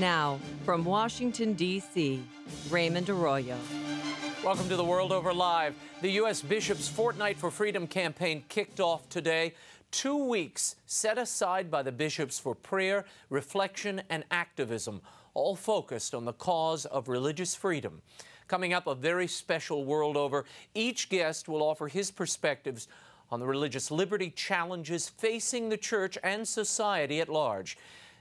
Now, from Washington, D.C., Raymond Arroyo. Welcome to the World Over Live. The U.S. Bishops' Fortnight for Freedom campaign kicked off today. 2 weeks set aside by the bishops for prayer, reflection, and activism, all focused on the cause of religious freedom. Coming up, a very special World Over. Each guest will offer his perspectives on the religious liberty challenges facing the church and society at large.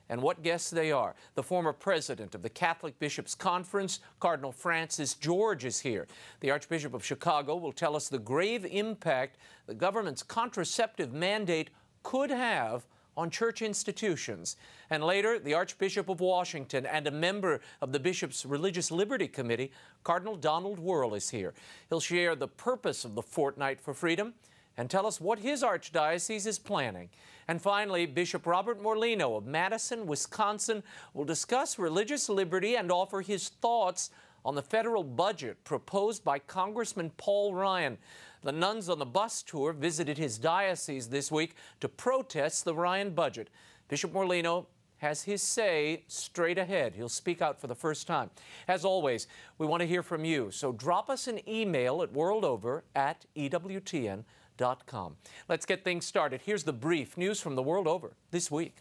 And what guests they are. The former president of the Catholic Bishops' Conference, Cardinal Francis George, is here. The Archbishop of Chicago will tell us the grave impact the government's contraceptive mandate could have on church institutions. And later, the Archbishop of Washington and a member of the Bishops' Religious Liberty Committee, Cardinal Donald Wuerl, is here. He'll share the purpose of the Fortnight for Freedom and tell us what his archdiocese is planning. And finally, Bishop Robert Morlino of Madison, Wisconsin, will discuss religious liberty and offer his thoughts on the federal budget proposed by Congressman Paul Ryan. The Nuns on the Bus tour visited his diocese this week to protest the Ryan budget. Bishop Morlino has his say straight ahead. He'll speak out for the first time. As always, we want to hear from you, so drop us an email at worldover@EWTN.com. Let's get things started. Here's the brief news from the world over this week.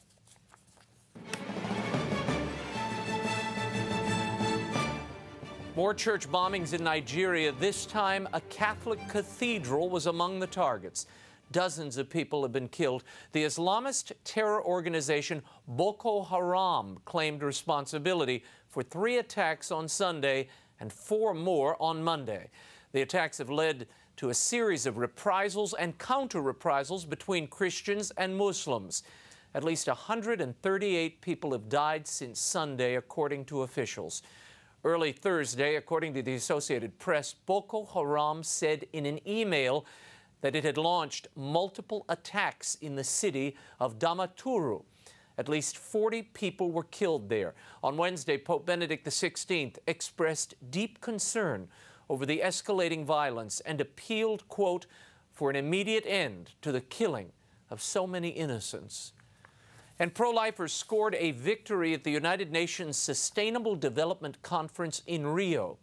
More church bombings in Nigeria. This time, a Catholic cathedral was among the targets. Dozens of people have been killed. The Islamist terror organization Boko Haram claimed responsibility for 3 attacks on Sunday and 4 more on Monday. The attacks have led to a series of reprisals and counter-reprisals between Christians and Muslims. At least 138 people have died since Sunday, according to officials. Early Thursday, according to the Associated Press, Boko Haram said in an email that it had launched multiple attacks in the city of Damaturu. At least 40 people were killed there. On Wednesday, Pope Benedict XVI expressed deep concern over the escalating violence and appealed, quote, for an immediate end to the killing of so many innocents. And pro-lifers scored a victory at the United Nations Sustainable Development Conference in Rio.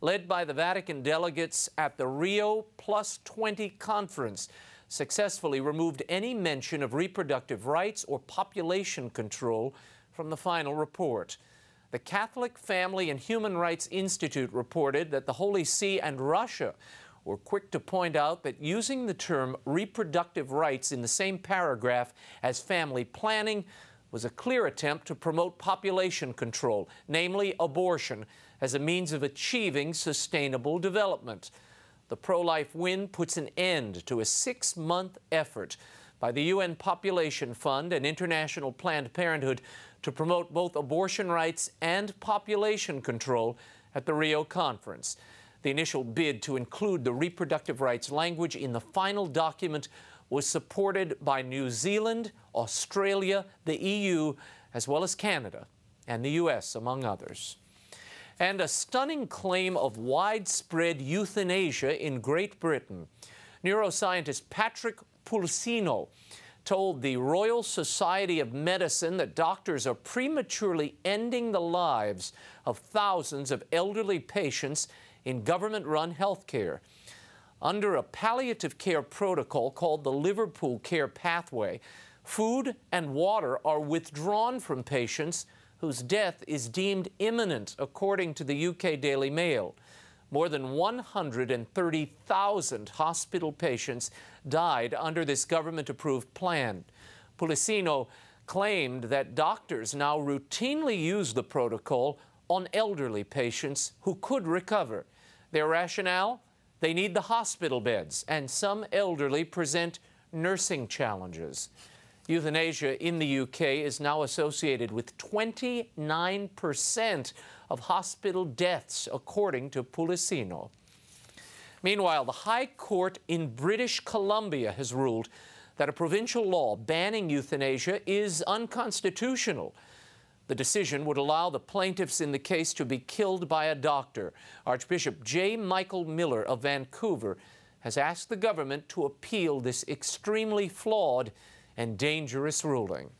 Led by the Vatican delegates at the Rio Plus 20 conference, successfully removed any mention of reproductive rights or population control from the final report. The Catholic Family and Human Rights Institute reported that the Holy See and Russia were quick to point out that using the term reproductive rights in the same paragraph as family planning was a clear attempt to promote population control, namely abortion, as a means of achieving sustainable development. The pro-life win puts an end to a 6-month effort by the UN Population Fund and International Planned Parenthood to promote both abortion rights and population control at the Rio conference. The initial bid to include the reproductive rights language in the final document was supported by New Zealand, Australia, the EU, as well as Canada and the U.S., among others. And a stunning claim of widespread euthanasia in Great Britain. Neuroscientist Patrick Pullicino told the Royal Society of Medicine that doctors are prematurely ending the lives of thousands of elderly patients in government-run health care. Under a palliative care protocol called the Liverpool Care Pathway, food and water are withdrawn from patients whose death is deemed imminent, according to the UK Daily Mail. More than 130,000 hospital patients died under this government-approved plan. Pullicino claimed that doctors now routinely use the protocol on elderly patients who could recover. Their rationale? They need the hospital beds, and some elderly present nursing challenges. Euthanasia in the UK is now associated with 29% of hospital deaths, according to Pullicino. Meanwhile, the High Court in British Columbia has ruled that a provincial law banning euthanasia is unconstitutional. The decision would allow the plaintiffs in the case to be killed by a doctor. Archbishop J. Michael Miller of Vancouver has asked the government to appeal this extremely flawed and dangerous ruling.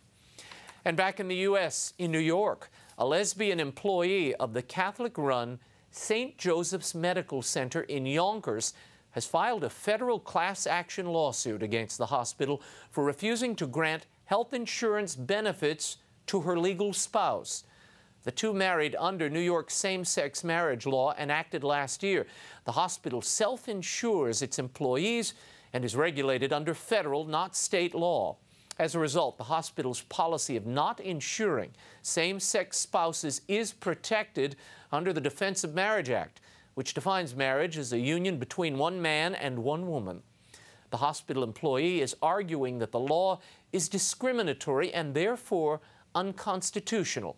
And back in the U.S., in New York, a lesbian employee of the Catholic-run St. Joseph's Medical Center in Yonkers has filed a federal class action lawsuit against the hospital for refusing to grant health insurance benefits to her legal spouse. The two married under New York's same-sex marriage law enacted last year. The hospital self-insures its employees and is regulated under federal, not state law. As a result, the hospital's policy of not insuring same-sex spouses is protected under the Defense of Marriage Act, which defines marriage as a union between one man and one woman. The hospital employee is arguing that the law is discriminatory and therefore unconstitutional.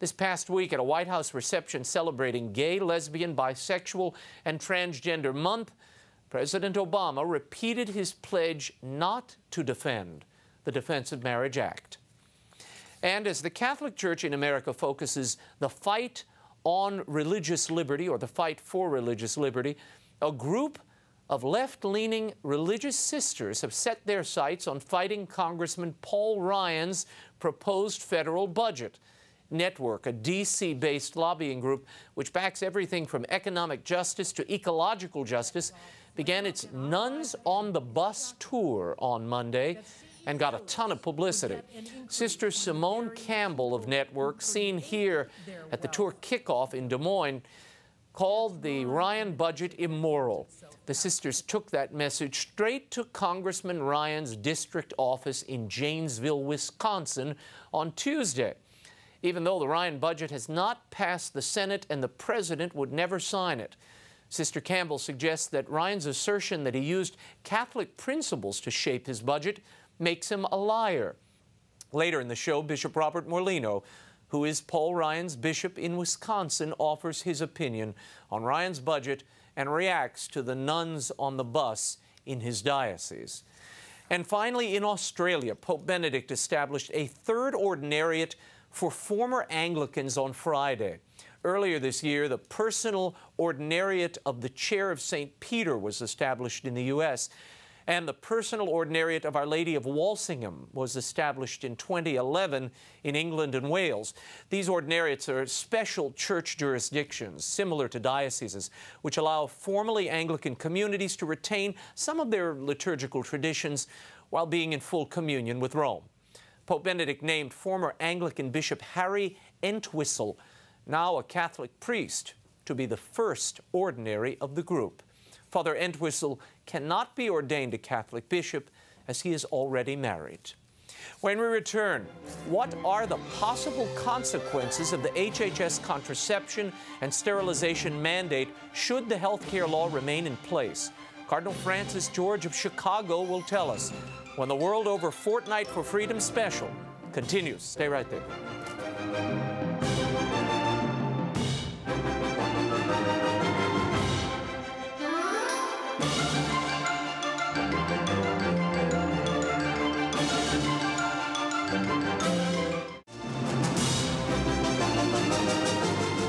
This past week at a White House reception celebrating Gay, Lesbian, Bisexual, and Transgender Month, President Obama repeated his pledge not to defend the Defense of Marriage Act. And as the Catholic Church in America focuses the fight on religious liberty, or the fight for religious liberty, a group of left-leaning religious sisters have set their sights on fighting Congressman Paul Ryan's proposed federal budget. Network, a D.C.-based lobbying group which backs everything from economic justice to ecological justice, began its Nuns on the Bus tour on Monday and got a ton of publicity. Sister Simone Campbell of Network, seen here at the tour kickoff in Des Moines, called the Ryan budget immoral. The sisters took that message straight to Congressman Ryan's district office in Janesville, Wisconsin on Tuesday. Even though the Ryan budget has not passed the Senate and the president would never sign it, Sister Campbell suggests that Ryan's assertion that he used Catholic principles to shape his budget makes him a liar. Later in the show, Bishop Robert Morlino, who is Paul Ryan's bishop in Wisconsin, offers his opinion on Ryan's budget and reacts to the nuns on the bus in his diocese. And finally, in Australia, Pope Benedict established a third ordinariate for former Anglicans on Friday. Earlier this year, the Personal Ordinariate of the Chair of Saint Peter was established in the U.S., and the Personal Ordinariate of Our Lady of Walsingham was established in 2011 in England and Wales. These ordinariates are special church jurisdictions, similar to dioceses, which allow formerly Anglican communities to retain some of their liturgical traditions while being in full communion with Rome. Pope Benedict named former Anglican Bishop Harry Entwistle, now a Catholic priest, to be the first ordinary of the group. Father Entwistle cannot be ordained a Catholic bishop as he is already married. When we return, what are the possible consequences of the HHS contraception and sterilization mandate should the health care law remain in place? Cardinal Francis George of Chicago will tell us when the World Over Fortnight for Freedom special continues. Stay right there.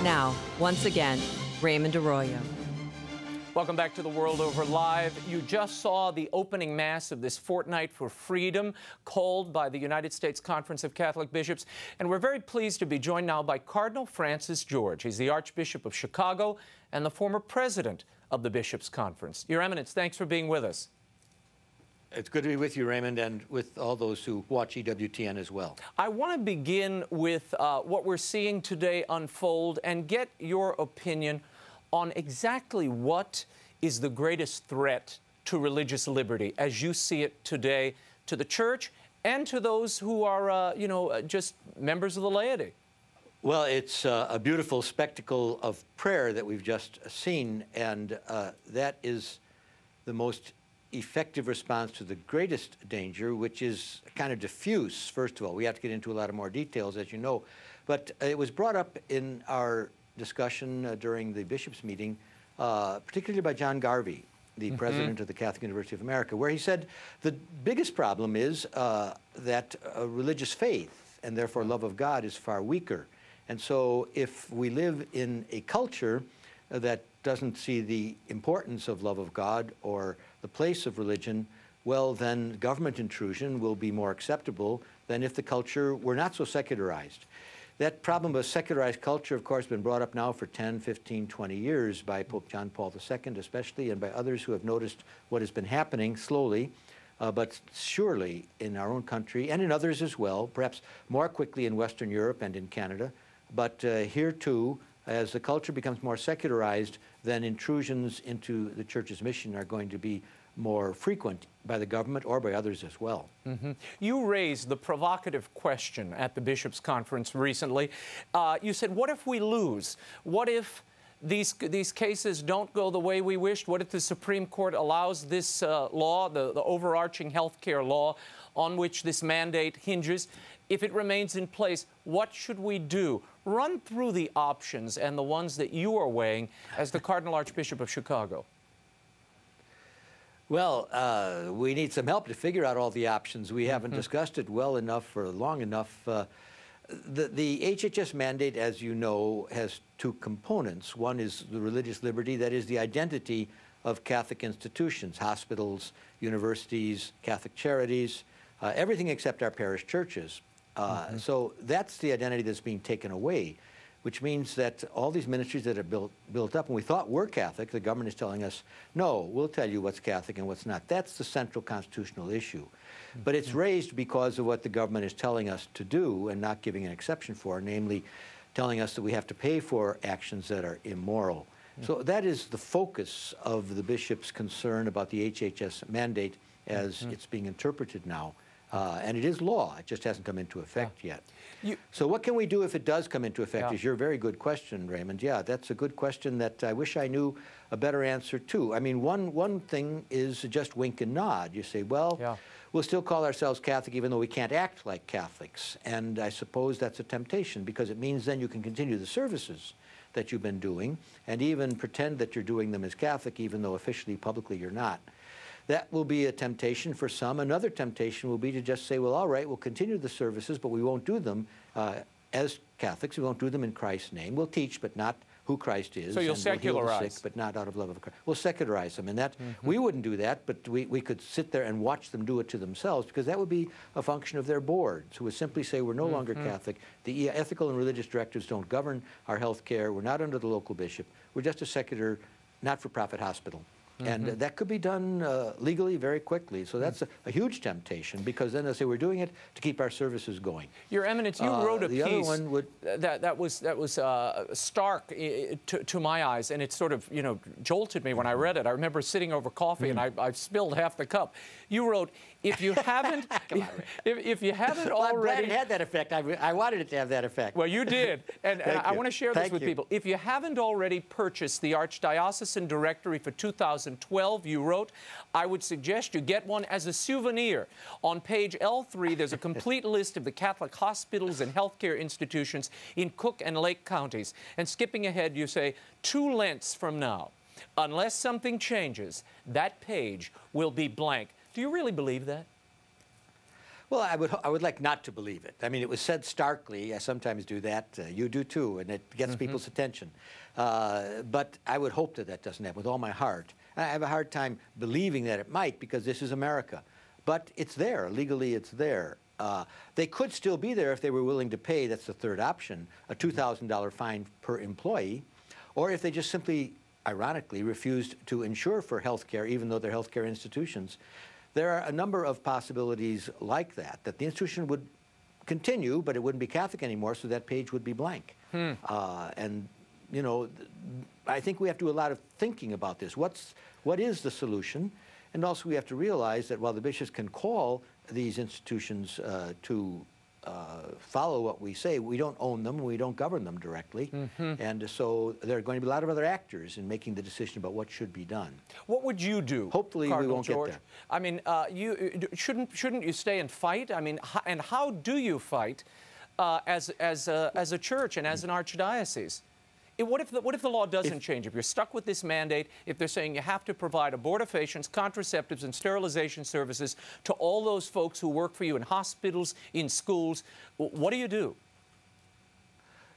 Now, once again, Raymond Arroyo. Welcome back to The World Over Live. You just saw the opening mass of this Fortnight for Freedom called by the United States Conference of Catholic Bishops. And we're very pleased to be joined now by Cardinal Francis George. He's the Archbishop of Chicago and the former president of the Bishops' Conference. Your Eminence, thanks for being with us. It's good to be with you, Raymond, and with all those who watch EWTN as well. I want to begin with what we're seeing today unfold and get your opinion on exactly what is the greatest threat to religious liberty as you see it today to the church and to those who are, you know, just members of the laity. Well, it's a beautiful spectacle of prayer that we've just seen, and that is the most effective response to the greatest danger, which is kind of diffuse. First of all, we have to get into a lot of more details, as you know, but it was brought up in our discussion during the bishops' meeting, particularly by John Garvey, the president of the Catholic University of America, where he said the biggest problem is that religious faith and therefore love of God is far weaker. And so if we live in a culture that doesn't see the importance of love of God or the place of religion, well, then government intrusion will be more acceptable than if the culture were not so secularized. That problem of a secularized culture, of course, has been brought up now for 10, 15, 20 years by Pope John Paul II especially, and by others who have noticed what has been happening slowly, but surely in our own country and in others as well, perhaps more quickly in Western Europe and in Canada. But here too, as the culture becomes more secularized, then intrusions into the Church's mission are going to be more frequent by the government or by others as well. Mm-hmm. You raised the provocative question at the Bishops' Conference recently. You said, what if we lose? What if these cases don't go the way we wished? What if the Supreme Court allows this law, the overarching health care law on which this mandate hinges? If it remains in place, what should we do? Run through the options and the ones that you are weighing as the Cardinal Archbishop of Chicago. Well, we need some help to figure out all the options. We haven't discussed it well enough or long enough. The HHS mandate, as you know, has two components. One is the religious liberty, that is the identity of Catholic institutions, hospitals, universities, Catholic charities, everything except our parish churches. So that's the identity that's being taken away, which means that all these ministries that are built up, and we thought were Catholic, the government is telling us, no, we'll tell you what's Catholic and what's not. That's the central constitutional issue. But it's raised because of what the government is telling us to do and not giving an exception for, namely telling us that we have to pay for actions that are immoral. So that is the focus of the bishop's concern about the HHS mandate as it's being interpreted now. And it is law. It just hasn't come into effect yet. So what can we do if it does come into effect is your very good question, Raymond. Yeah, that's a good question that I wish I knew a better answer to. I mean, one thing is just wink and nod. You say, well, we'll still call ourselves Catholic even though we can't act like Catholics. And I suppose that's a temptation because it means then you can continue the services that you've been doing and even pretend that you're doing them as Catholic even though officially, publicly, you're not. That will be a temptation for some. Another temptation will be to just say, well, all right, we'll continue the services, but we won't do them as Catholics. We won't do them in Christ's name. We'll teach, but not who Christ is. So you'll secularize. We'll heal the sick, but not out of love of Christ. We'll secularize them. And that, we wouldn't do that, but we could sit there and watch them do it to themselves, because that would be a function of their boards, who would simply say, we're no longer Catholic. The ethical and religious directors don't govern our health care. We're not under the local bishop. We're just a secular, not-for-profit hospital. And that could be done legally very quickly. So that's a huge temptation, because then they'll say we're doing it to keep our services going. Your Eminence, you wrote a piece that was stark to my eyes, and it sort of, you know, jolted me when I read it. I remember sitting over coffee and I spilled half the cup. You wrote, if you haven't, if you haven't well, already... I'm glad it had that effect. I wanted it to have that effect. Well, you did. And I want to share this with people. If you haven't already purchased the Archdiocesan Directory for 2012, you wrote, I would suggest you get one as a souvenir. On page L3, there's a complete list of the Catholic hospitals and healthcare institutions in Cook and Lake counties. And skipping ahead, you say, 2 Lents from now, unless something changes, that page will be blank. Do you really believe that? Well, I would like not to believe it. I mean, it was said starkly. I sometimes do that. You do too, and it gets people's attention. But I would hope that that doesn't happen with all my heart. I have a hard time believing that it might, because this is America. But it's there. Legally, it's there. They could still be there if they were willing to pay. That's the third option, a $2,000 fine per employee, or if they just simply, ironically, refused to insure for health care, even though they're health care institutions. There are a number of possibilities like that, that the institution would continue, but it wouldn't be Catholic anymore, so that page would be blank. And, you know, I think we have to do a lot of thinking about this. What is the solution? And also we have to realize that while the bishops can call these institutions to follow what we say, we don't own them, we don't govern them directly. And so there are going to be a lot of other actors in making the decision about what should be done. What would you do, hopefully, Cardinal George? Get there. I mean, shouldn't you stay and fight? I mean, and how do you fight as a church and as an archdiocese What if the law doesn't change? If you're stuck with this mandate, if they're saying you have to provide abortifacients, contraceptives, and sterilization services to all those folks who work for you in hospitals, in schools, what do?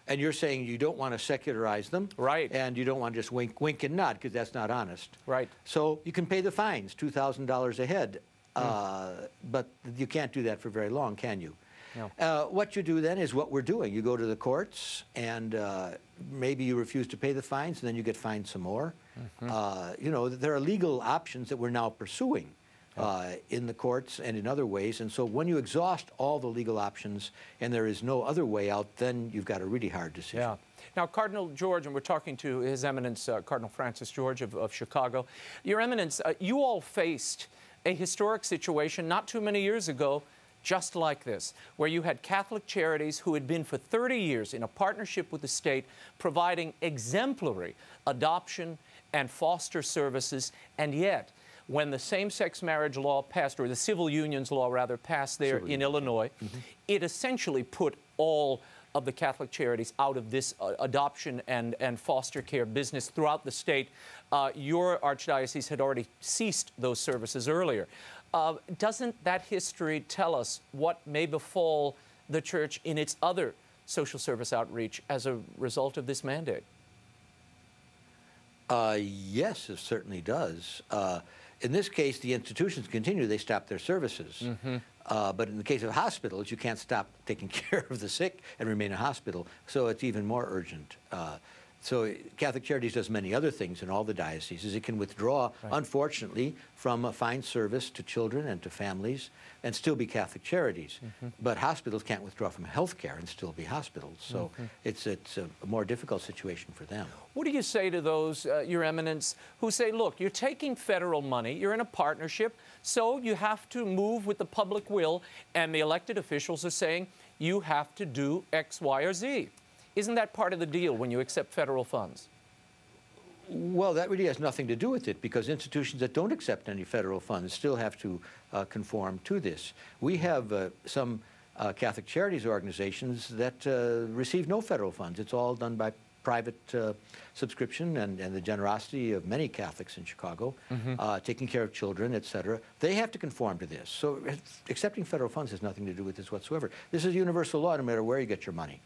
And you're saying you don't want to secularize them. Right. And you don't want to just wink, wink and nod, because that's not honest. Right. So you can pay the fines, $2,000 a head. But you can't do that for very long, can you? No. What you do then is what we're doing. You go to the courts, and maybe you refuse to pay the fines, and then you get fined some more. You know, there are legal options that we're now pursuing in the courts and in other ways. And so when you exhaust all the legal options and there is no other way out, then you've got a really hard decision. Yeah. Now, Cardinal George, and we're talking to His Eminence, Cardinal Francis George of Chicago. Your Eminence, you all faced a historic situation not too many years ago just like this, where you had Catholic charities who had been for 30 years in a partnership with the state providing exemplary adoption and foster services, and yet when the same-sex marriage law passed, or the civil unions law rather passed there in Illinois, it essentially put all of the Catholic charities out of this adoption and foster care business throughout the state. Your archdiocese had already ceased those services earlier. Doesn't that history tell us what may befall the Church in its other social service outreach as a result of this mandate? Yes, it certainly does. In this case, the institutions continue. They stop their services. But in the case of hospitals, you can't stop taking care of the sick and remain in hospital, so it's even more urgent. So Catholic Charities does many other things in all the dioceses. It can withdraw, unfortunately, from a fine service to children and to families and still be Catholic Charities. But hospitals can't withdraw from health care and still be hospitals. So it's a more difficult situation for them. What do you say to those, Your Eminence, who say, look, you're taking federal money, you're in a partnership, so you have to move with the public will, and the elected officials are saying you have to do X, Y, or Z? Isn't that part of the deal when you accept federal funds? Well, that really has nothing to do with it, because institutions that don't accept any federal funds still have to conform to this. We have some Catholic Charities organizations that receive no federal funds. It's all done by private subscription and the generosity of many Catholics in Chicago, taking care of children, etc. They have to conform to this. So accepting federal funds has nothing to do with this whatsoever. This is universal law no matter where you get your money.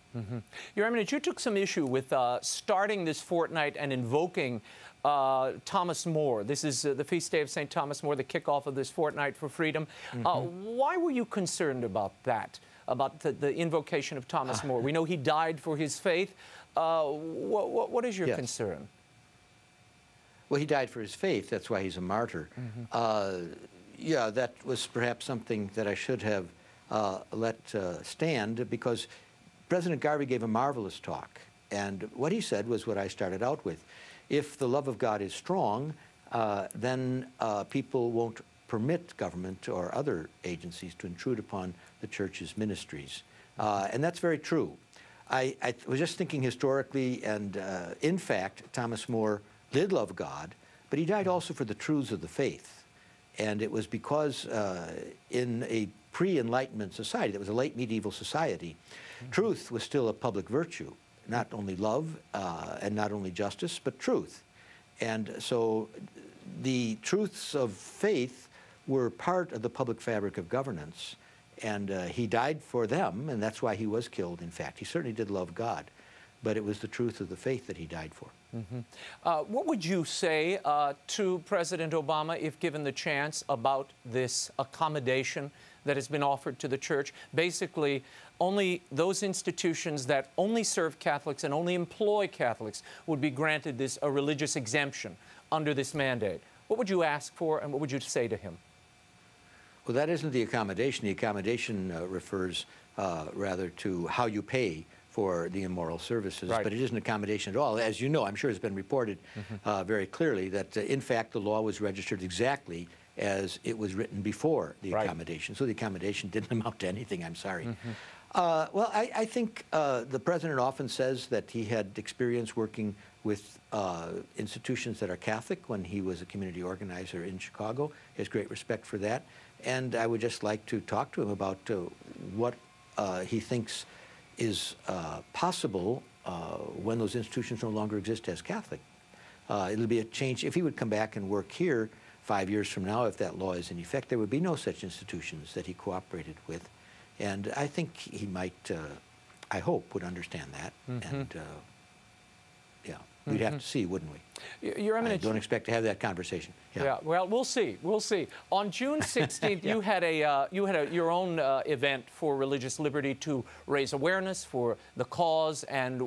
Your Eminence, you took some issue with starting this fortnight and invoking Thomas More. This is the feast day of St. Thomas More, the kickoff of this Fortnight for Freedom. Why were you concerned about that, about the invocation of Thomas More? We know he died for his faith. What is your concern? Well, he died for his faith. That's why he's a martyr. Yeah, that was perhaps something that I should have let stand, because President Garvey gave a marvelous talk. And what he said was what I started out with. If the love of God is strong, then people won't permit government or other agencies to intrude upon the Church's ministries. And that's very true. I was just thinking historically, and in fact, Thomas More did love God, but he died also for the truths of the faith. And it was because in a pre-Enlightenment society, that was a late medieval society, truth was still a public virtue, not only love and not only justice, but truth. And so the truths of faith were part of the public fabric of governance. And he died for them, and that's why he was killed, in fact. He certainly did love God, but it was the truth of the faith that he died for. What would you say to President Obama, if given the chance, about this accommodation that has been offered to the Church? Basically, only those institutions that only serve Catholics and only employ Catholics would be granted this a religious exemption under this mandate. What would you ask for, and what would you say to him? Well, that isn't the accommodation. The accommodation refers rather to how you pay for the immoral services, but it isn't accommodation at all. As you know, I'm sure it's been reported very clearly that, in fact, the law was registered exactly as it was written before the accommodation. So the accommodation didn't amount to anything, I'm sorry. Well, I think the President often says that he had experience working with institutions that are Catholic when he was a community organizer in Chicago. He has great respect for that. And I would just like to talk to him about what he thinks is possible when those institutions no longer exist as Catholic. It'll be a change. If he would come back and work here 5 years from now, if that law is in effect, there would be no such institutions that he cooperated with. And I think he might, I hope, would understand that. Mm-hmm. And yeah, we'd have to see, wouldn't we? Your Eminence, I don't expect to have that conversation. Yeah. Yeah, well, we'll see. We'll see. On June 16th, yeah. you had your own event for religious liberty to raise awareness for the cause and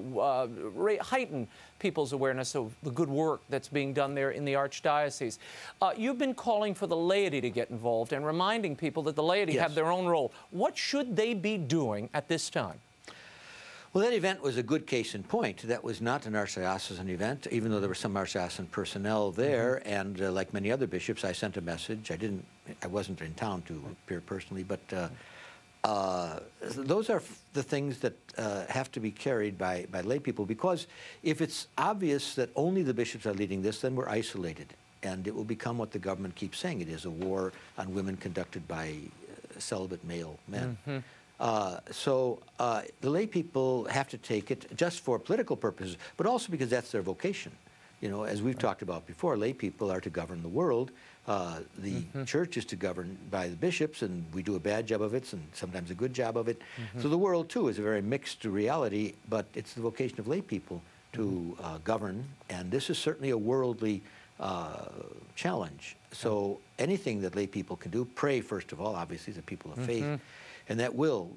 heighten people's awareness of the good work that's being done there in the Archdiocese. You've been calling for the laity to get involved and reminding people that the laity yes. have their own role. What should they be doing at this time? Well, that event was a good case in point. That was not an archdiocesan event, even though there were some archdiocesan personnel there. Mm-hmm. And like many other bishops, I sent a message. I wasn't in town to appear personally, but those are the things that have to be carried by lay people, because if it's obvious that only the bishops are leading this, then we're isolated. And it will become what the government keeps saying. It is a war on women conducted by celibate male men. Mm-hmm. So the lay people have to take it just for political purposes, but also because that's their vocation. You know, as we've right. talked about before, lay people are to govern the world. The mm-hmm. church is to govern by the bishops, and we do a bad job of it, and sometimes a good job of it. Mm-hmm. So the world, too, is a very mixed reality, but it's the vocation of lay people to mm-hmm. Govern, and this is certainly a worldly challenge. So anything that lay people can do, pray, first of all, obviously, as a people of mm-hmm. faith. And that will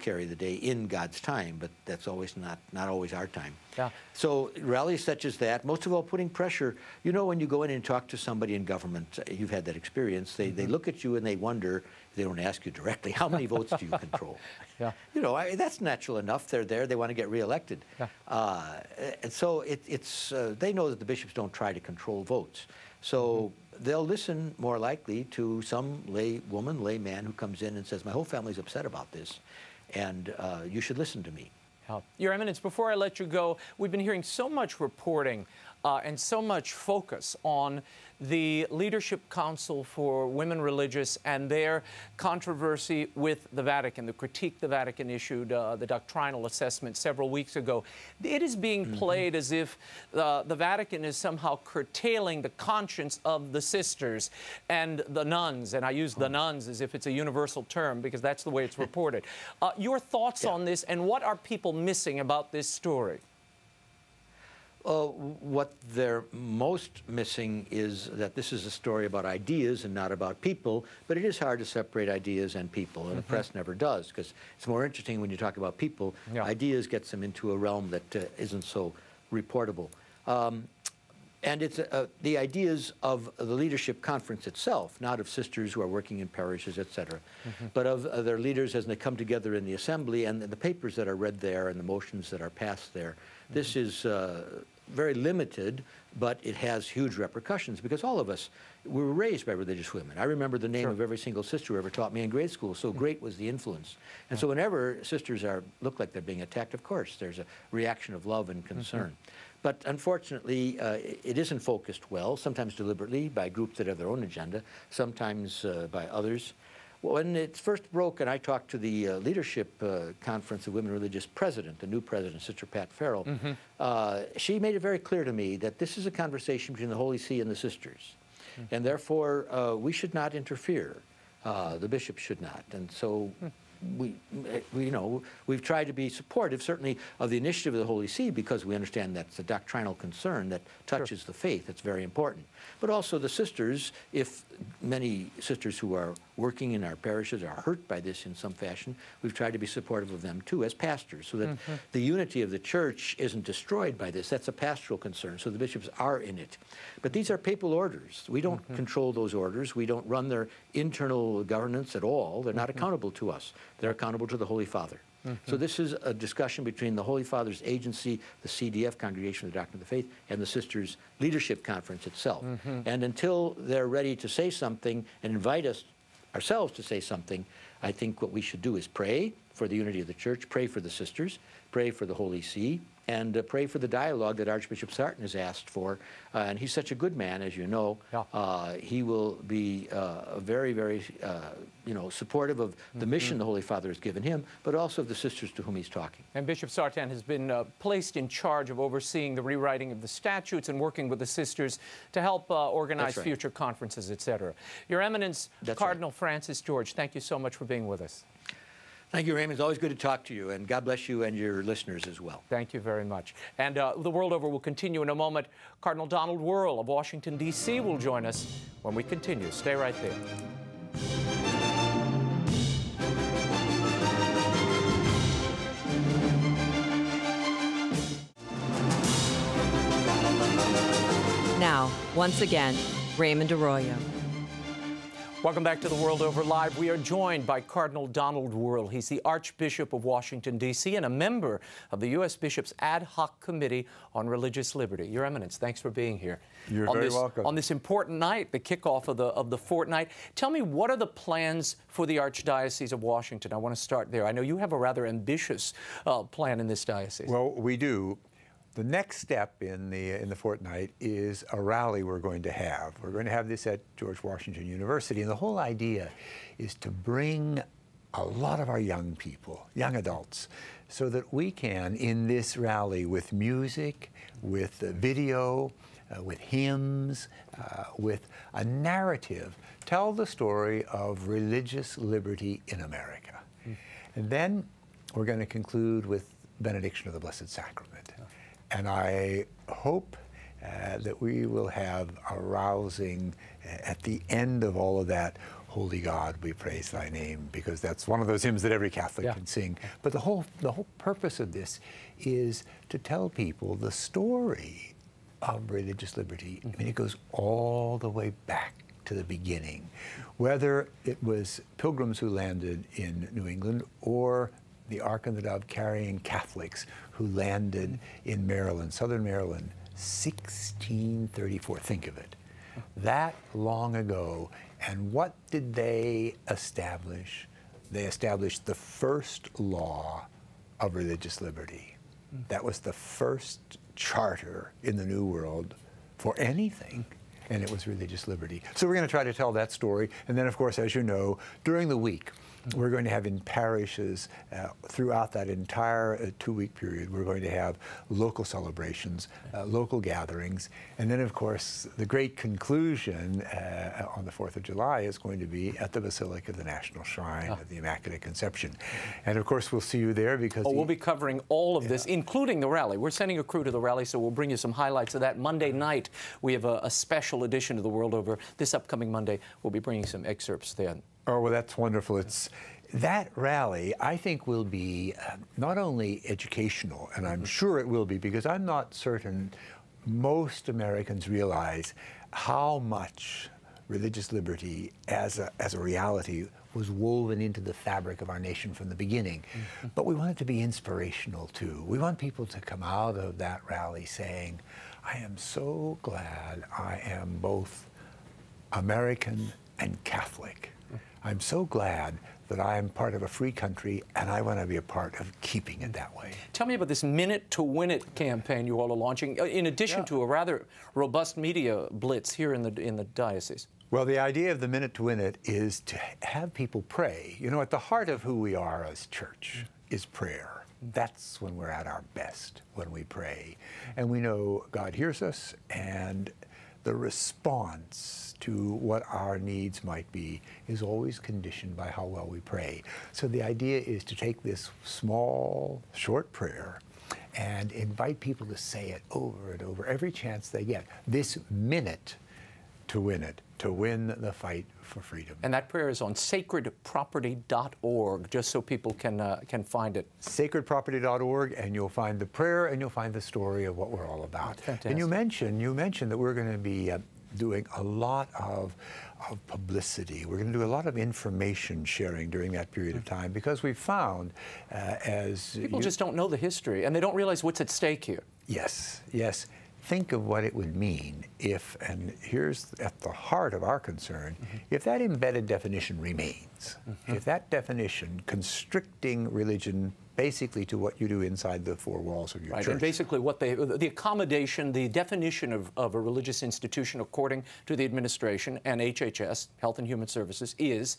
carry the day in God's time, but that's always not always our time. Yeah. So rallies such as that, most of all putting pressure. You know, when you go in and talk to somebody in government, you've had that experience, they look at you and they wonder, they don't ask you directly, how many votes do you control? Yeah. You know, that's natural enough. They're there, they want to get reelected. Yeah. And so it's they know that the bishops don't try to control votes. So they'll listen more likely to some lay woman, lay man who comes in and says, my whole family's upset about this, and you should listen to me. Your Eminence, before I let you go, we've been hearing so much reporting and so much focus on the Leadership Council for Women Religious and their controversy with the Vatican, the critique the Vatican issued, the doctrinal assessment several weeks ago. It is being played as if the Vatican is somehow curtailing the conscience of the sisters and the nuns, and I use the nuns as if it's a universal term because that's the way it's reported. Your thoughts yeah. on this, and what are people missing about this story? What they're most missing is that this is a story about ideas and not about people, but it is hard to separate ideas and people, and the press never does, because it's more interesting when you talk about people. Yeah. Ideas gets them into a realm that isn't so reportable. And it's the ideas of the leadership conference itself, not of sisters who are working in parishes, etc., but of their leaders as they come together in the assembly, and the papers that are read there and the motions that are passed there. This is very limited, but it has huge repercussions, because all of us were raised by religious women. I remember the name of every single sister who ever taught me in grade school, so great was the influence. And so whenever sisters look like they're being attacked, of course, there's a reaction of love and concern. But unfortunately, it isn't focused well, sometimes deliberately by groups that have their own agenda, sometimes by others. When it first broke, and I talked to the Leadership Conference of Women Religious president, the new president, Sister Pat Farrell, she made it very clear to me that this is a conversation between the Holy See and the sisters, and therefore we should not interfere. The bishop should not, and so we, you know, we've tried to be supportive, certainly, of the initiative of the Holy See, because we understand that's a doctrinal concern that touches the faith. It's very important. But also the sisters, if many sisters who are working in our parishes are hurt by this in some fashion, we've tried to be supportive of them, too, as pastors, so that the unity of the church isn't destroyed by this. That's a pastoral concern, so the bishops are in it. But these are papal orders. We don't control those orders. We don't run their internal governance at all. They're not accountable to us. They're accountable to the Holy Father. So this is a discussion between the Holy Father's agency, the CDF, Congregation of the Doctrine of the Faith, and the Sisters' Leadership Conference itself. And until they're ready to say something and invite us ourselves to say something, I think what we should do is pray for the unity of the Church, pray for the Sisters, pray for the Holy See, and pray for the dialogue that Archbishop Sartain has asked for. And he's such a good man, as you know. Yeah. He will be very, very supportive of the mission the Holy Father has given him, but also of the sisters to whom he's talking. And Bishop Sartain has been placed in charge of overseeing the rewriting of the statutes and working with the sisters to help organize future conferences, etc. Your Eminence, Cardinal Francis George, thank you so much for being with us. Thank you, Raymond. It's always good to talk to you, and God bless you and your listeners as well. Thank you very much. And The World Over will continue in a moment. Cardinal Donald Wuerl of Washington, D.C. will join us when we continue. Stay right there. Now, once again, Raymond Arroyo. Welcome back to The World Over Live. We are joined by Cardinal Donald Wuerl. He's the Archbishop of Washington, D.C., and a member of the U.S. Bishop's Ad Hoc Committee on Religious Liberty. Your Eminence, thanks for being here. You're very welcome. On this important night, the kickoff of the fortnight, tell me, what are the plans for the Archdiocese of Washington? I want to start there. I know you have a rather ambitious plan in this diocese. Well, we do. The next step in the fortnight is a rally we're going to have. We're going to have this at George Washington University, and the whole idea is to bring a lot of our young people, young adults, so that we can, in this rally, with music, with video, with hymns, with a narrative, tell the story of religious liberty in America. And then we're going to conclude with benediction of the Blessed Sacrament. And I hope that we will have a rousing, at the end of all of that, Holy God, we praise thy name, because that's one of those hymns that every Catholic can sing. But the whole purpose of this is to tell people the story of religious liberty. I mean, it goes all the way back to the beginning, whether it was pilgrims who landed in New England or the Ark and the Dove carrying Catholics who landed in Maryland, southern Maryland, 1634. Think of it. That long ago. And what did they establish? They established the first law of religious liberty. That was the first charter in the New World for anything, and it was religious liberty. So we're going to try to tell that story. And then, of course, as you know, during the week, we're going to have in parishes throughout that entire two-week period, we're going to have local celebrations, local gatherings. And then, of course, the great conclusion on the 4th of July is going to be at the Basilica of the National Shrine of the Immaculate Conception. And, of course, we'll see you there because... Oh, we'll be covering all of this, including the rally. We're sending a crew to the rally, so we'll bring you some highlights of that. Monday night, we have a special edition of The World Over. This upcoming Monday, we'll be bringing some excerpts there. Oh, well, that's wonderful. It's that rally, I think, will be not only educational, and I'm sure it will be, because I'm not certain most Americans realize how much religious liberty as a reality was woven into the fabric of our nation from the beginning. But we want it to be inspirational, too. We want people to come out of that rally saying, I am so glad I am both American and Catholic. I'm so glad that I am part of a free country, and I want to be a part of keeping it that way. Tell me about this Minute to Win It campaign you all are launching, in addition to a rather robust media blitz here in the diocese. Well, the idea of the Minute to Win It is to have people pray. You know, at the heart of who we are as church is prayer. That's when we're at our best, when we pray. And we know God hears us, and the response to what our needs might be is always conditioned by how well we pray. So the idea is to take this small, short prayer and invite people to say it over and over, every chance they get. This minute to win it, to win the fight for freedom. And that prayer is on sacredproperty.org, just so people can find it. Sacredproperty.org, and you'll find the prayer, and you'll find the story of what we're all about. Fantastic. And you mentioned that we're going to be doing a lot of publicity. We're going to do a lot of information sharing during that period of time, because we've found as... People just don't know the history, and they don't realize what's at stake here. Yes, yes. Think of what it would mean if, and here's at the heart of our concern, if that embedded definition remains, if that definition constricting religion basically to what you do inside the four walls of your church. And basically what they, the accommodation, the definition of a religious institution according to the administration and HHS, Health and Human Services, is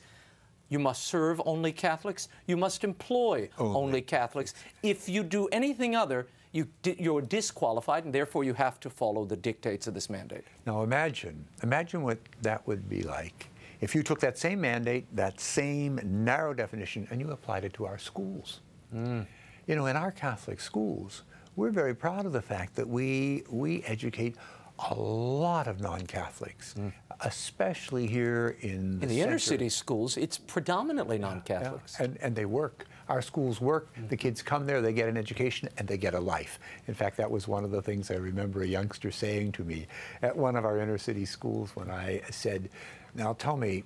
you must serve only Catholics, you must employ only Catholics. If you do anything other, you're disqualified, and therefore you have to follow the dictates of this mandate. Now imagine what that would be like if you took that same mandate, that same narrow definition, and you applied it to our schools. Mm. You know, in our Catholic schools, we're very proud of the fact that we educate a lot of non-Catholics, especially here in the inner city schools. It's predominantly non-Catholics, and they work. Our schools work. The kids come there, they get an education, and they get a life. In fact, that was one of the things I remember a youngster saying to me at one of our inner city schools when I said, "Now tell me,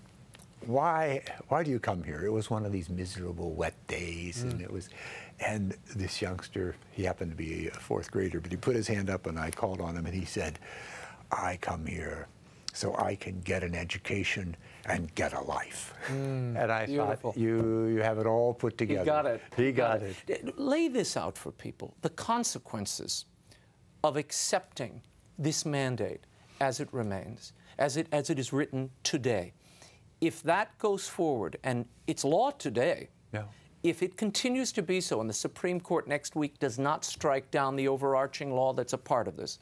why do you come here?" It was one of these miserable wet days, and it was, and this youngster, he happened to be a fourth grader, but he put his hand up and I called on him and he said, "I come here so I can get an education and get a life." And I thought, you have it all put together. He got it. He got it. Lay this out for people, the consequences of accepting this mandate as it remains, as it is written today. If that goes forward, and it's law today, if it continues to be so, and the Supreme Court next week does not strike down the overarching law that's a part of this,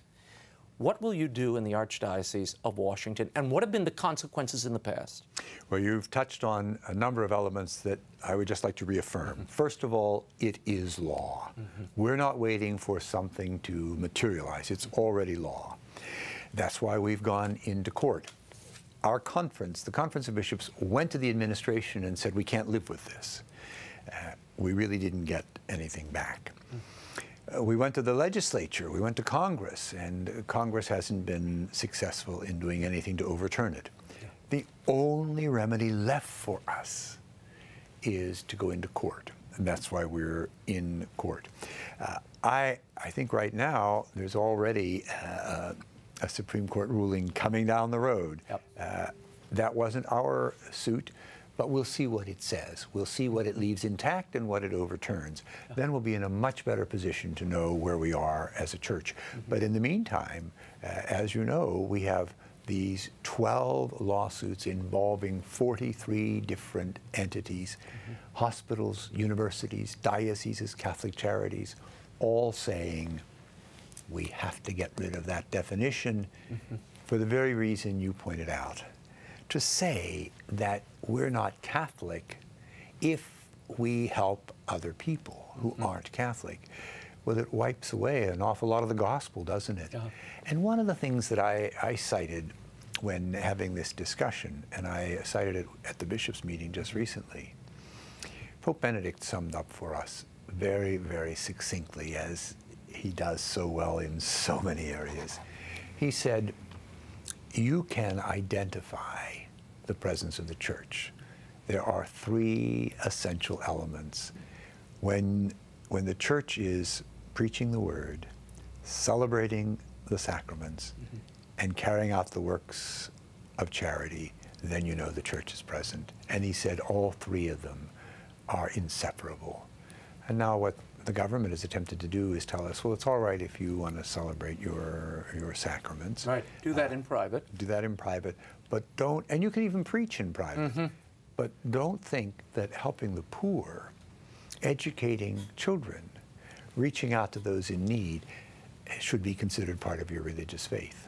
what will you do in the Archdiocese of Washington, and what have been the consequences in the past? Well, you've touched on a number of elements that I would just like to reaffirm. First of all, it is law. We're not waiting for something to materialize. It's already law. That's why we've gone into court. Our conference, the Conference of Bishops, went to the administration and said, "We can't live with this." We really didn't get anything back. We went to the legislature, we went to Congress, and Congress hasn't been successful in doing anything to overturn it. The only remedy left for us is to go into court, and that's why we're in court. I think right now there's already a Supreme Court ruling coming down the road. That wasn't our suit, but we'll see what it says. We'll see what it leaves intact and what it overturns. Then we'll be in a much better position to know where we are as a church. But in the meantime, as you know, we have these 12 lawsuits involving 43 different entities, hospitals, universities, dioceses, Catholic charities, all saying, "We have to get rid of that definition," for the very reason you pointed out. To say that we're not Catholic if we help other people who aren't Catholic, well, it wipes away an awful lot of the gospel, doesn't it? And one of the things that I cited when having this discussion, and I cited it at the bishop's meeting just recently, Pope Benedict summed up for us very, very succinctly, as he does so well in so many areas. He said, "You can identify the presence of the church. There are three essential elements. When the church is preaching the word, celebrating the sacraments, and carrying out the works of charity, then you know the church is present." And he said all three of them are inseparable. And now what the government has attempted to do is tell us, well, it's all right if you want to celebrate your sacraments. Do that in private. Do that in private, but don't, and you can even preach in private, but don't think that helping the poor, educating children, reaching out to those in need should be considered part of your religious faith.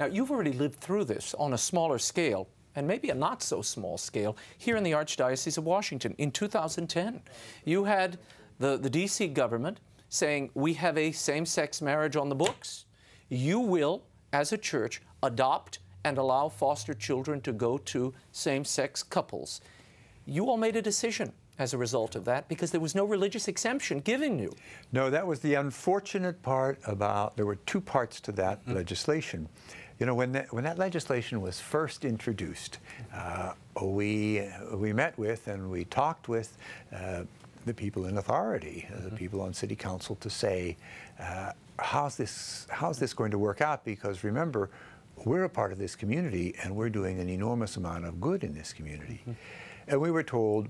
Now, you've already lived through this on a smaller scale, and maybe a not-so-small scale, here in the Archdiocese of Washington. In 2010, you had the D.C. government saying, "We have a same-sex marriage on the books. You will, as a church, adopt and allow foster children to go to same-sex couples." You all made a decision as a result of that, because there was no religious exemption given you. No, that was the unfortunate part about, there were two parts to that legislation. You know, when that legislation was first introduced, we met with and we talked with the people in authority, the people on City Council, to say, how's this going to work out? Because remember, we're a part of this community and we're doing an enormous amount of good in this community. And we were told,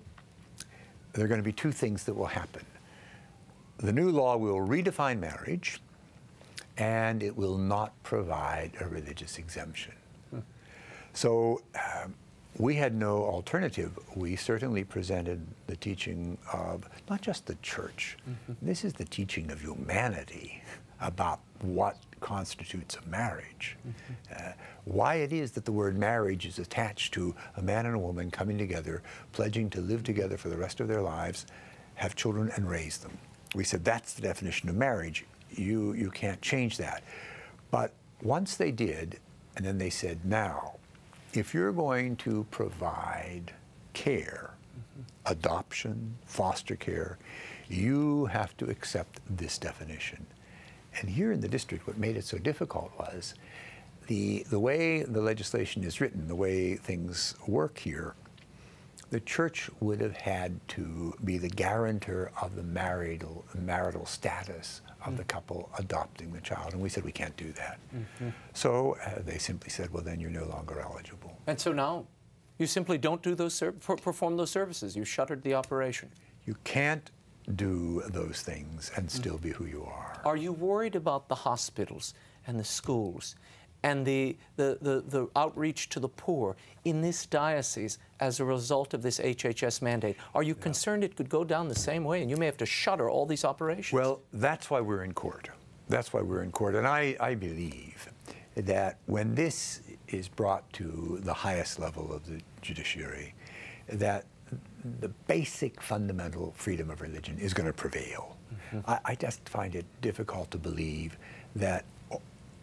there are going to be two things that will happen. The new law will redefine marriage, and it will not provide a religious exemption. So we had no alternative. We certainly presented the teaching of not just the church. Mm-hmm. This is the teaching of humanity about what constitutes a marriage. Mm-hmm. Why it is that the word marriage is attached to a man and a woman coming together, pledging to live together for the rest of their lives, have children, and raise them. We said that's the definition of marriage. You can't change that. But once they did, and then they said, now, if you're going to provide care, mm-hmm. adoption, foster care, you have to accept this definition. And here in the district, what made it so difficult was the way the legislation is written, the way things work here, the church would have had to be the guarantor of the marital status of mm-hmm. the couple adopting the child. And we said, we can't do that. Mm-hmm. So they simply said, well, then you're no longer eligible. And so now you simply don't do those perform those services. You shuttered the operation. You can't do those things and still mm-hmm. be who you are. Are you worried about the hospitals and the schools and the outreach to the poor in this diocese as a result of this HHS mandate? Are you concerned it could go down the same way and you may have to shutter all these operations? Well, that's why we're in court. That's why we're in court. And I believe that when this is brought to the highest level of the judiciary, that the basic fundamental freedom of religion is going to prevail. Mm-hmm. I just find it difficult to believe that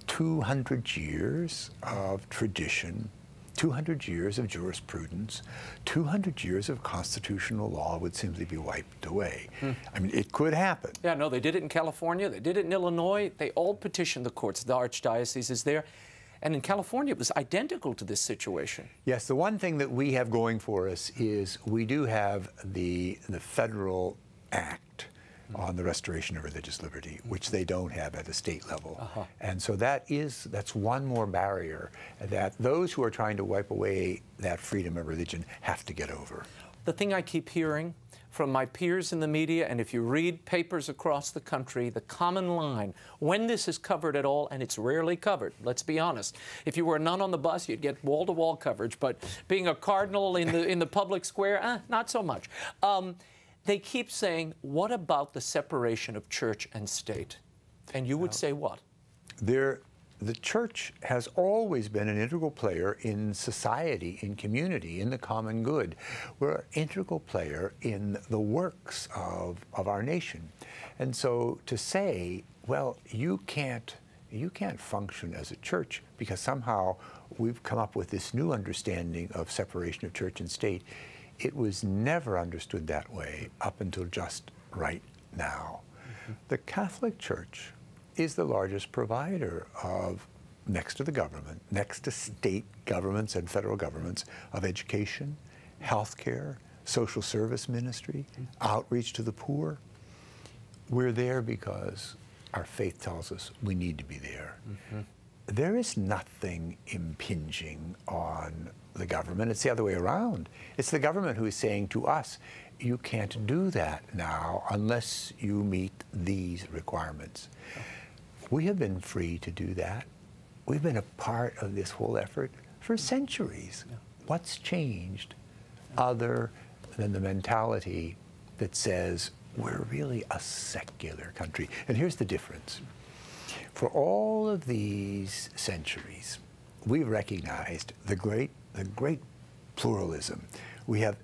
200 years of tradition, 200 years of jurisprudence, 200 years of constitutional law would simply be wiped away. Mm. I mean, it could happen. Yeah, no, they did it in California. They did it in Illinois. They all petitioned the courts. The archdiocese is there. And in California, it was identical to this situation. Yes, the one thing that we have going for us is we do have the federal act on the restoration of religious liberty, which they don't have at the state level. Uh-huh. And so that's one more barrier that those who are trying to wipe away that freedom of religion have to get over. The thing I keep hearing from my peers in the media, and if you read papers across the country, the common line, when this is covered at all, and it's rarely covered, let's be honest. If you were a nun on the bus, you'd get wall-to-wall coverage, but being a cardinal in the public square, not so much. They keep saying, what about the separation of church and state? And you would say what? The church has always been an integral player in society, in community, in the common good. We're an integral player in the works of our nation. And so to say, well, you can't function as a church because somehow we've come up with this new understanding of separation of church and state. It was never understood that way up until just right now. Mm-hmm. The Catholic Church is the largest provider of, next to the government, next to state governments and federal governments, of education, health care, social service ministry, mm-hmm. outreach to the poor. We're there because our faith tells us we need to be there. Mm-hmm. There is nothing impinging on the government. It's the other way around. It's the government who is saying to us, you can't do that now unless you meet these requirements. We have been free to do that. We've been a part of this whole effort for centuries. What's changed other than the mentality that says we're really a secular country? And here's the difference. For all of these centuries, we recognized the great pluralism. We have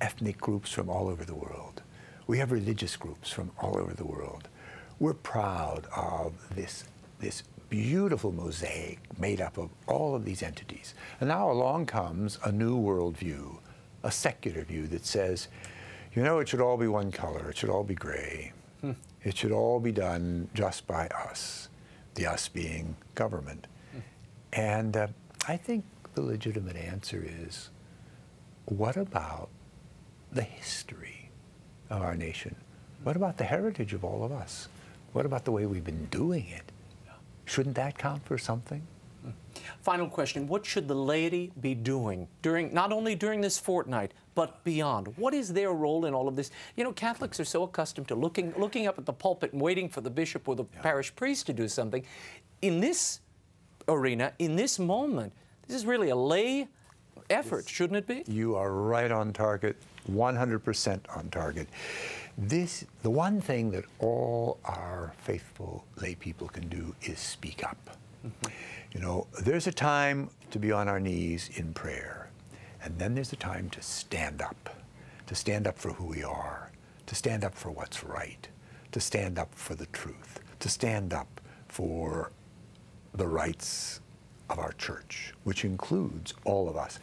ethnic groups from all over the world. We have religious groups from all over the world. We're proud of this beautiful mosaic made up of all of these entities. And now along comes a new worldview, a secular view that says, you know, it should all be one color, it should all be gray. It should all be done just by us, the us being government. And I think the legitimate answer is, what about the history of our nation? What about the heritage of all of us? What about the way we've been doing it? Shouldn't that count for something? Final question, what should the laity be doing, not only during this fortnight, but beyond? What is their role in all of this? You know, Catholics are so accustomed to looking up at the pulpit and waiting for the bishop or the parish priest to do something. In this arena, in this moment, this is really a lay effort, shouldn't it be? You are right on target, 100% on target. This, the one thing that all our faithful lay people can do is speak up. Mm-hmm. You know, there's a time to be on our knees in prayer, and then there's a time to stand up for who we are, to stand up for what's right, to stand up for the truth, to stand up for the rights of our church, which includes all of us.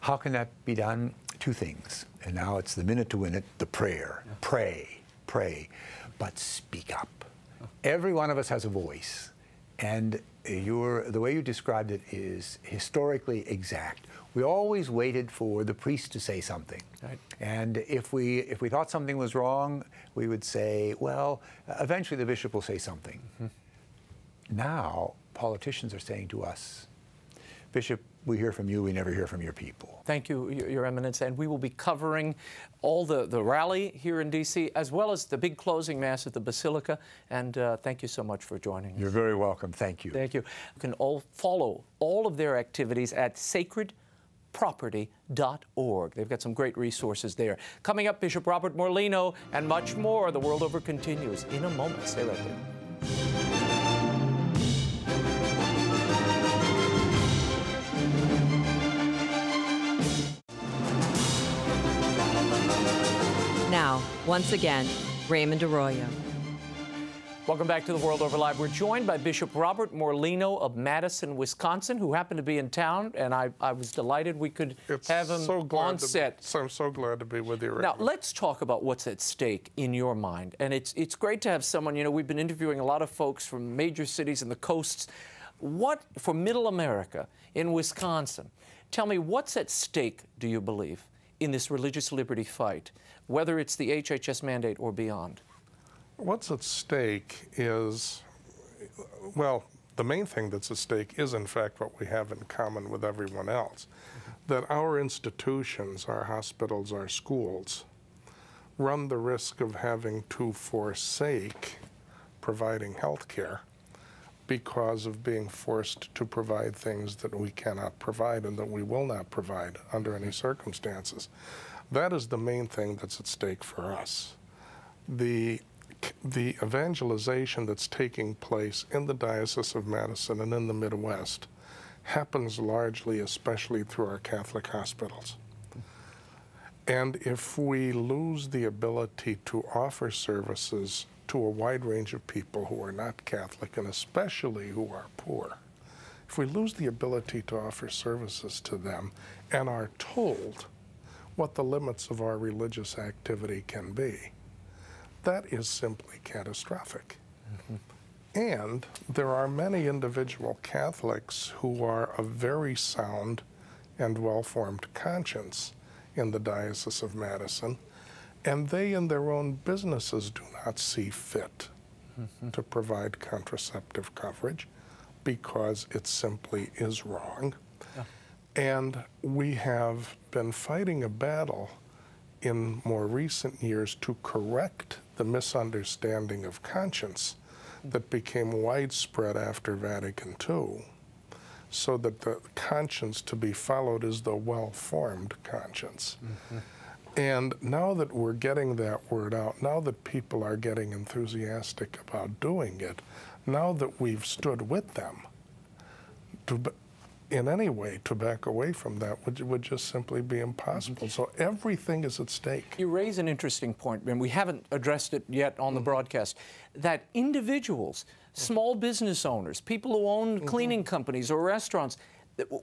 How can that be done? Two things. And now it's the minute to win it, the prayer. Yeah. Pray, pray, but speak up. Every one of us has a voice. And the way you described it is historically exact. We always waited for the priest to say something. Right. And if we thought something was wrong, we would say, well, eventually the bishop will say something. Mm-hmm. Now, politicians are saying to us, Bishop, we hear from you, we never hear from your people. Thank you, Your Eminence, and we will be covering all the rally here in D.C., as well as the big closing Mass at the Basilica, and thank you so much for joining us. You're very welcome. Thank you. Thank you. You can all follow all of their activities at sacredproperty.org. They've got some great resources there. Coming up, Bishop Robert Morlino, and much more. The World Over continues in a moment. Stay right there. Now, once again, Raymond Arroyo. Welcome back to the World Over Live. We're joined by Bishop Robert Morlino of Madison, Wisconsin, who happened to be in town, and I was delighted we could have him on set. I'm so glad to be with you. Now, let's talk about what's at stake in your mind. And it's great to have someone, you know, we've been interviewing a lot of folks from major cities and the coasts. What, for Middle America, in Wisconsin, tell me, what's at stake, do you believe, in this religious liberty fight, whether it's the HHS mandate or beyond? What's at stake is, well, the main thing that's at stake is, in fact, what we have in common with everyone else, that our institutions, our hospitals, our schools, run the risk of having to forsake providing health care because of being forced to provide things that we cannot provide and that we will not provide under any circumstances. That is the main thing that's at stake for us. The evangelization that's taking place in the Diocese of Madison and in the Midwest happens largely, especially through our Catholic hospitals. And if we lose the ability to offer services to a wide range of people who are not Catholic, and especially who are poor, if we lose the ability to offer services to them and are told what the limits of our religious activity can be, that is simply catastrophic. Mm-hmm. And there are many individual Catholics who are of very sound and well-formed conscience in the Diocese of Madison, and they in their own businesses do not see fit mm-hmm. to provide contraceptive coverage because it simply is wrong. Yeah. And we have been fighting a battle in more recent years to correct the misunderstanding of conscience that became widespread after Vatican II, so that the conscience to be followed is the well-formed conscience. Mm-hmm. And now that we're getting that word out, now that people are getting enthusiastic about doing it, now that we've stood with them, in any way, to back away from that would just simply be impossible. So everything is at stake. You raise an interesting point, and we haven't addressed it yet on the broadcast, that individuals, small business owners, people who own cleaning companies or restaurants,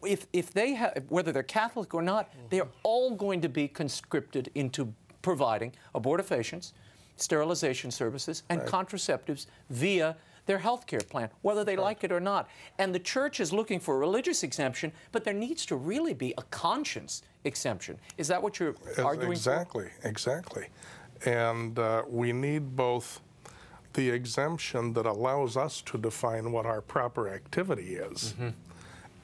if they have, whether they're Catholic or not, they're all going to be conscripted into providing abortifacients, sterilization services, and contraceptives via their health care plan, whether they like it or not. And the church is looking for a religious exemption, but there needs to really be a conscience exemption. Is that what you're arguing for? Exactly. And we need both the exemption that allows us to define what our proper activity is,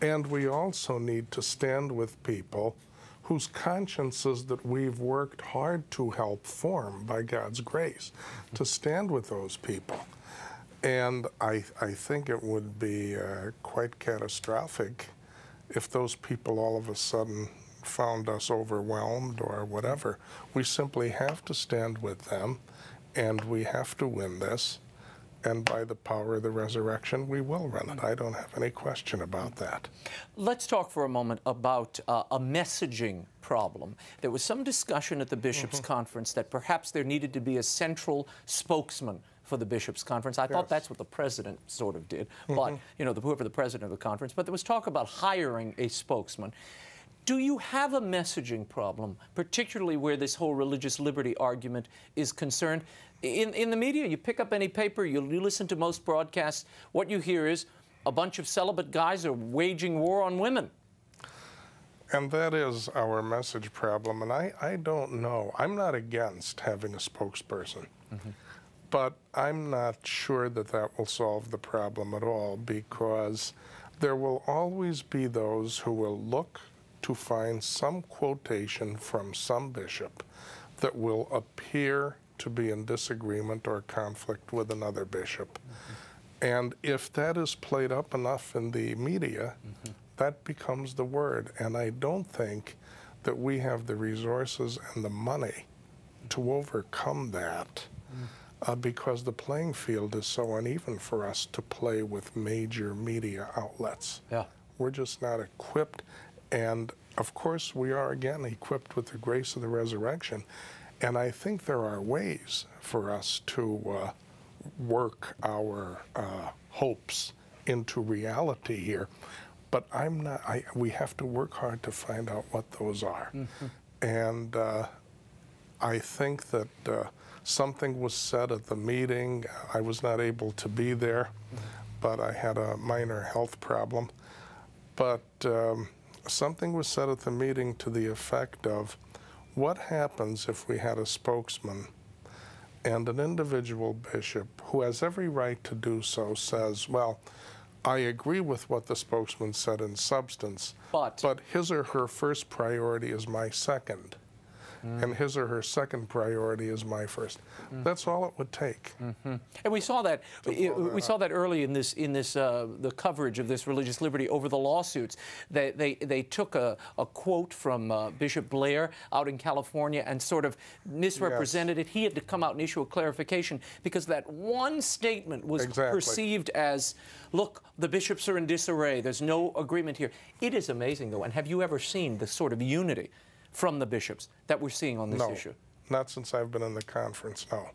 and we also need to stand with people whose consciences that we've worked hard to help form by God's grace, to stand with those people. And I think it would be quite catastrophic if those people all of a sudden found us overwhelmed or whatever. We simply have to stand with them, and we have to win this. And by the power of the resurrection, we will run it. I don't have any question about that. Let's talk for a moment about a messaging problem. There was some discussion at the Bishops' Conference that perhaps there needed to be a central spokesman for the Bishops' Conference. I thought that's what the president sort of did, but, you know, whoever the president of the conference. But there was talk about hiring a spokesman. Do you have a messaging problem, particularly where this whole religious liberty argument is concerned? In the media, you pick up any paper, you listen to most broadcasts, what you hear is a bunch of celibate guys are waging war on women. And that is our message problem, and I don't know. I'm not against having a spokesperson, but I'm not sure that that will solve the problem at all, because there will always be those who will look to find some quotation from some bishop that will appear to be in disagreement or conflict with another bishop. And if that is played up enough in the media, that becomes the word. And I don't think that we have the resources and the money to overcome that, because the playing field is so uneven for us to play with major media outlets. We're just not equipped. And of course, we are again equipped with the grace of the resurrection. And I think there are ways for us to work our hopes into reality here. But I'm not, we have to work hard to find out what those are. And I think that something was said at the meeting. I was not able to be there, but I had a minor health problem. But something was said at the meeting to the effect of, what happens if we had a spokesman and an individual bishop who has every right to do so says, well, I agree with what the spokesman said in substance, but his or her first priority is my second, and his or her second priority is my first. That's all it would take. And we saw that early in this the coverage of this religious liberty over the lawsuits. They took a quote from Bishop Blair out in California and sort of misrepresented it. He had to come out and issue a clarification because that one statement was perceived as, look, the bishops are in disarray. There's no agreement here. It is amazing, though. And have you ever seen the sort of unity from the bishops that we're seeing on this issue? No, not since I've been in the conference, no.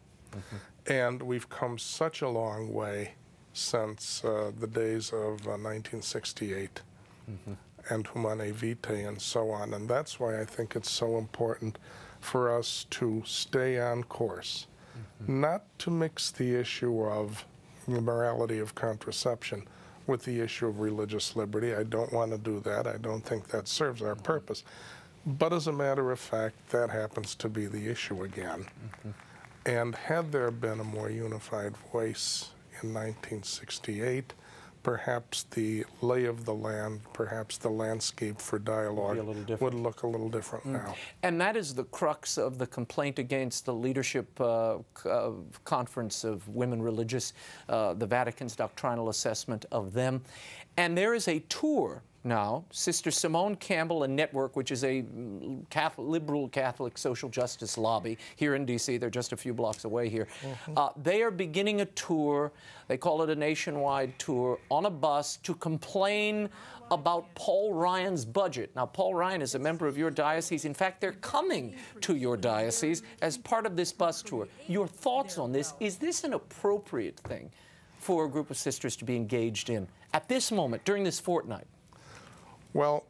And we've come such a long way since the days of 1968 and Humanae Vitae and so on. And that's why I think it's so important for us to stay on course, not to mix the issue of the morality of contraception with the issue of religious liberty. I don't want to do that. I don't think that serves our purpose. But as a matter of fact, that happens to be the issue again. And had there been a more unified voice in 1968, perhaps the lay of the land, perhaps the landscape for dialogue would look a little different now. And that is the crux of the complaint against the Leadership Conference of Women Religious, the Vatican's doctrinal assessment of them. And there is a tour now, Sister Simone Campbell and Network, which is a Catholic, liberal Catholic social justice lobby here in D.C. They're just a few blocks away here. They are beginning a tour. They call it a nationwide tour on a bus to complain about Paul Ryan's budget. Now, Paul Ryan is a member of your diocese. In fact, they're coming to your diocese as part of this bus tour. Your thoughts on this? Is this an appropriate thing for a group of sisters to be engaged in at this moment, during this fortnight? Well,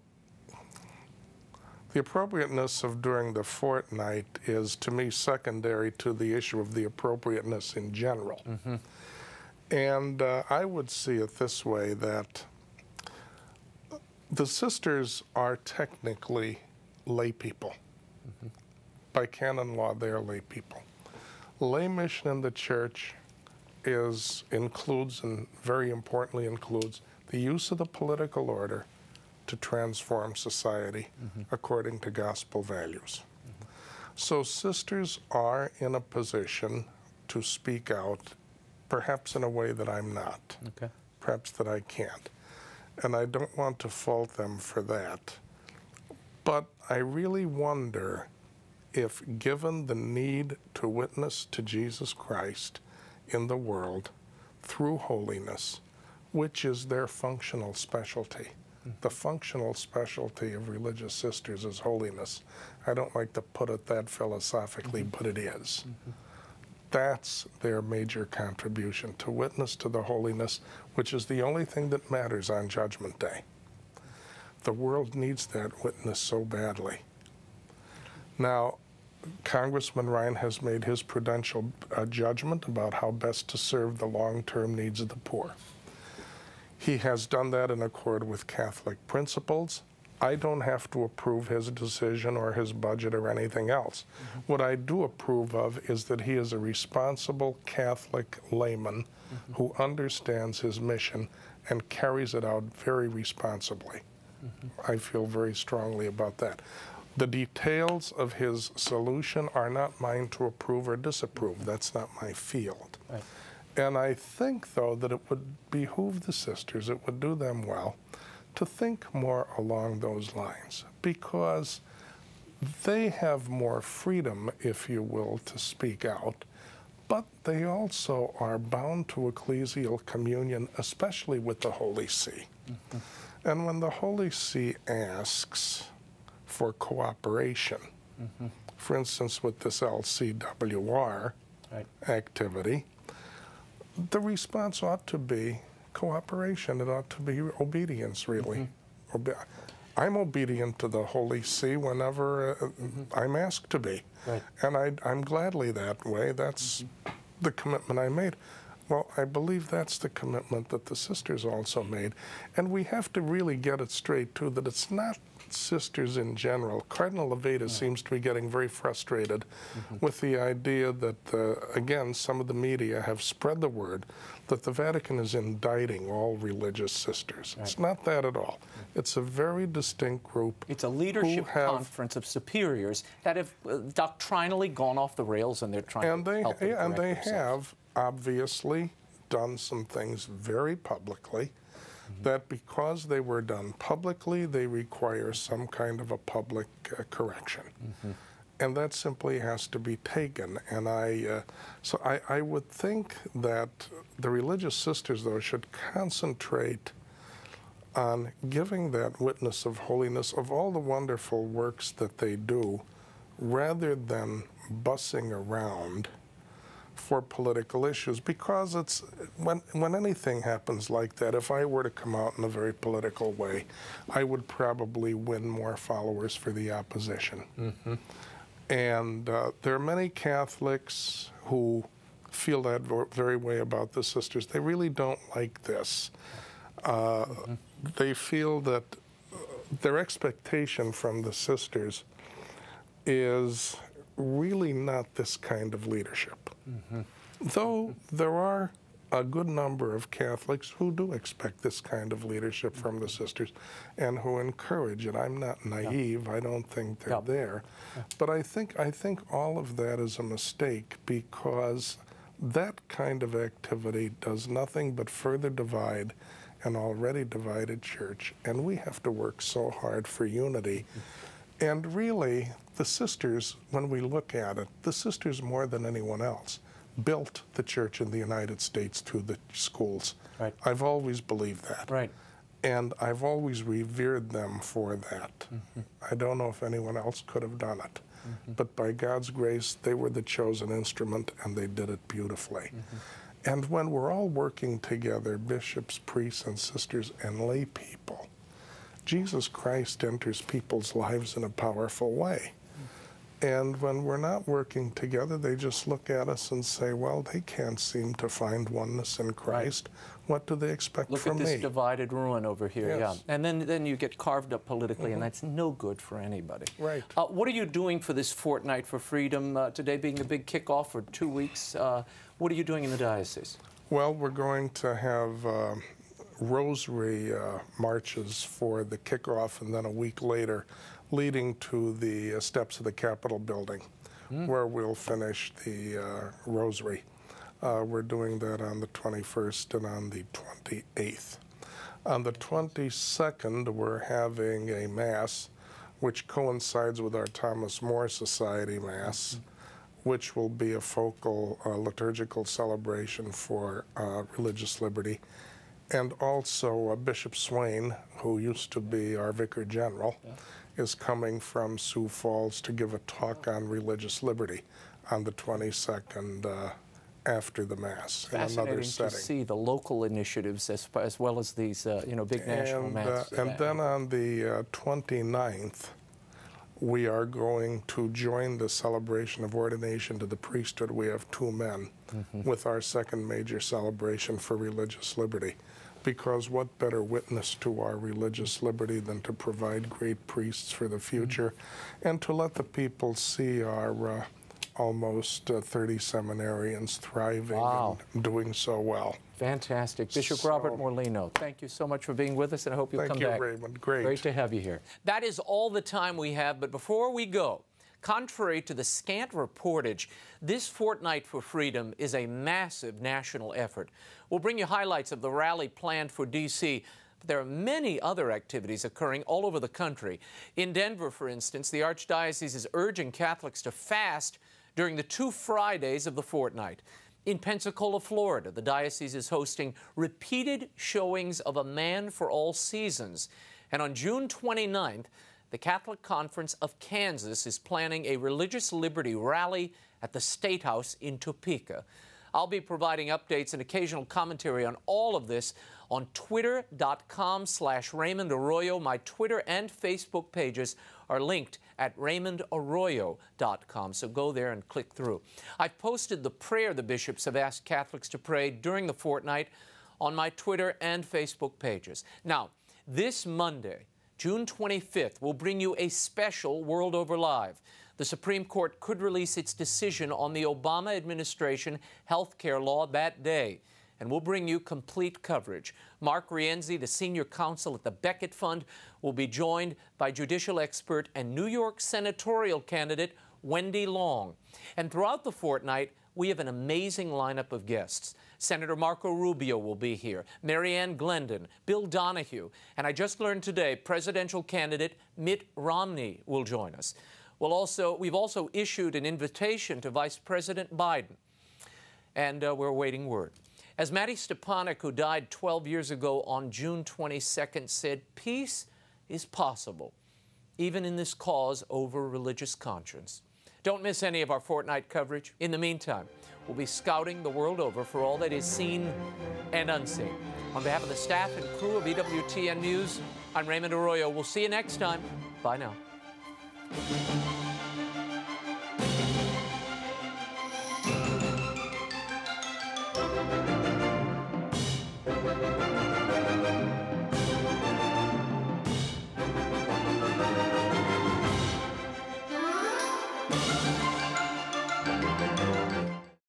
the appropriateness of during the fortnight is, to me, secondary to the issue of the appropriateness in general. And I would see it this way, that the sisters are technically lay people. By canon law, they are lay people. Lay mission in the church includes, and very importantly includes, the use of the political order to transform society according to gospel values. So sisters are in a position to speak out, perhaps in a way that I'm not, perhaps that I can't. And I don't want to fault them for that. But I really wonder if, given the need to witness to Jesus Christ in the world through holiness, which is their functional specialty. The functional specialty of religious sisters is holiness. I don't like to put it that philosophically, but it is. That's their major contribution, to witness to the holiness, which is the only thing that matters on Judgment Day. The world needs that witness so badly. Now, Congressman Ryan has made his prudential judgment about how best to serve the long-term needs of the poor. He has done that in accord with Catholic principles. I don't have to approve his decision or his budget or anything else. What I do approve of is that he is a responsible Catholic layman who understands his mission and carries it out very responsibly. I feel very strongly about that. The details of his solution are not mine to approve or disapprove. That's not my field. Right. And I think, though, that it would behoove the sisters, it would do them well, to think more along those lines, because they have more freedom, if you will, to speak out, but they also are bound to ecclesial communion, especially with the Holy See. And when the Holy See asks for cooperation, for instance, with this LCWR activity, the response ought to be cooperation. It ought to be obedience, really. I'm obedient to the Holy See whenever I'm asked to be. And I'm gladly that way. That's the commitment I made. Well, I believe that's the commitment that the sisters also made. And we have to really get it straight, too, that it's not sisters in general. Cardinal Levita seems to be getting very frustrated with the idea that, again, some of the media have spread the word that the Vatican is indicting all religious sisters. It's not that at all. It's a very distinct group. It's a leadership conference of superiors that have doctrinally gone off the rails, and they're trying to help them correct themselves. And they have obviously done some things very publicly that, because they were done publicly, they require some kind of a public correction. And that simply has to be taken. And I would think that the religious sisters, though, should concentrate on giving that witness of holiness, of all the wonderful works that they do, rather than bussing around for political issues, because it's when anything happens like that, if I were to come out in a very political way, I would probably win more followers for the opposition. And there are many Catholics who feel that very way about the sisters. They really don't like this. They feel that their expectation from the sisters is really not this kind of leadership. Though there are a good number of Catholics who do expect this kind of leadership from the sisters and who encourage it. I'm not naive. I don't think they're there. But I think all of that is a mistake, because that kind of activity does nothing but further divide an already divided church, and we have to work so hard for unity. And really, the sisters, when we look at it, the sisters more than anyone else built the church in the United States through the schools. I've always believed that. And I've always revered them for that. I don't know if anyone else could have done it. But by God's grace, they were the chosen instrument, and they did it beautifully. And when we're all working together, bishops, priests, and sisters, and lay people, Jesus Christ enters people's lives in a powerful way. And when we're not working together, they just look at us and say, well, they can't seem to find oneness in Christ. What do they expect from me? Look at this divided ruin over here, And then you get carved up politically, and that's no good for anybody. What are you doing for this Fortnight for Freedom, today being the big kickoff for 2 weeks? What are you doing in the diocese? Well, we're going to have rosary marches for the kickoff, and then a week later leading to the steps of the Capitol building, where we'll finish the rosary. We're doing that on the 21st and on the 28th. On the 22nd, we're having a Mass, which coincides with our Thomas More Society Mass, which will be a focal liturgical celebration for religious liberty. And also Bishop Swain, who used to be our Vicar General, is coming from Sioux Falls to give a talk on religious liberty on the 22nd after the Mass. Fascinating to see the local initiatives as well as these big national Masses. And then on the 29th, we are going to join the celebration of ordination to the priesthood. We have two men with our second major celebration for religious liberty, because what better witness to our religious liberty than to provide great priests for the future and to let the people see our almost 30 seminarians thriving and doing so well. Fantastic. Bishop Robert Morlino, thank you so much for being with us, and I hope you'll come back. Thank you, Raymond. Great. Great to have you here. That is all the time we have, but before we go, contrary to the scant reportage, this Fortnight for Freedom is a massive national effort. We'll bring you highlights of the rally planned for D.C., but there are many other activities occurring all over the country. In Denver, for instance, the Archdiocese is urging Catholics to fast during the two Fridays of the fortnight. In Pensacola, Florida, the diocese is hosting repeated showings of A Man for All Seasons. And on June 29th, the Catholic Conference of Kansas is planning a religious liberty rally at the State House in Topeka. I'll be providing updates and occasional commentary on all of this on twitter.com/Raymond Arroyo. My Twitter and Facebook pages are linked at RaymondArroyo.com, so go there and click through. I've posted the prayer the bishops have asked Catholics to pray during the fortnight on my Twitter and Facebook pages. Now, this Monday, June 25th, we'll bring you a special World Over Live. The Supreme Court could release its decision on the Obama administration health care law that day, and we'll bring you complete coverage. Mark Rienzi, the senior counsel at the Beckett Fund, will be joined by judicial expert and New York senatorial candidate Wendy Long. And throughout the fortnight, we have an amazing lineup of guests. Senator Marco Rubio will be here, Marianne Glendon, Bill Donahue, and I just learned today, presidential candidate Mitt Romney will join us. We've also issued an invitation to Vice President Biden, and we're awaiting word. As Mattie Stepanek, who died 12 years ago on June 22nd, said, peace is possible, even in this cause over religious conscience. Don't miss any of our fortnight coverage. In the meantime, we'll be scouting the world over for all that is seen and unseen. On behalf of the staff and crew of EWTN News, I'm Raymond Arroyo. We'll see you next time. Bye now.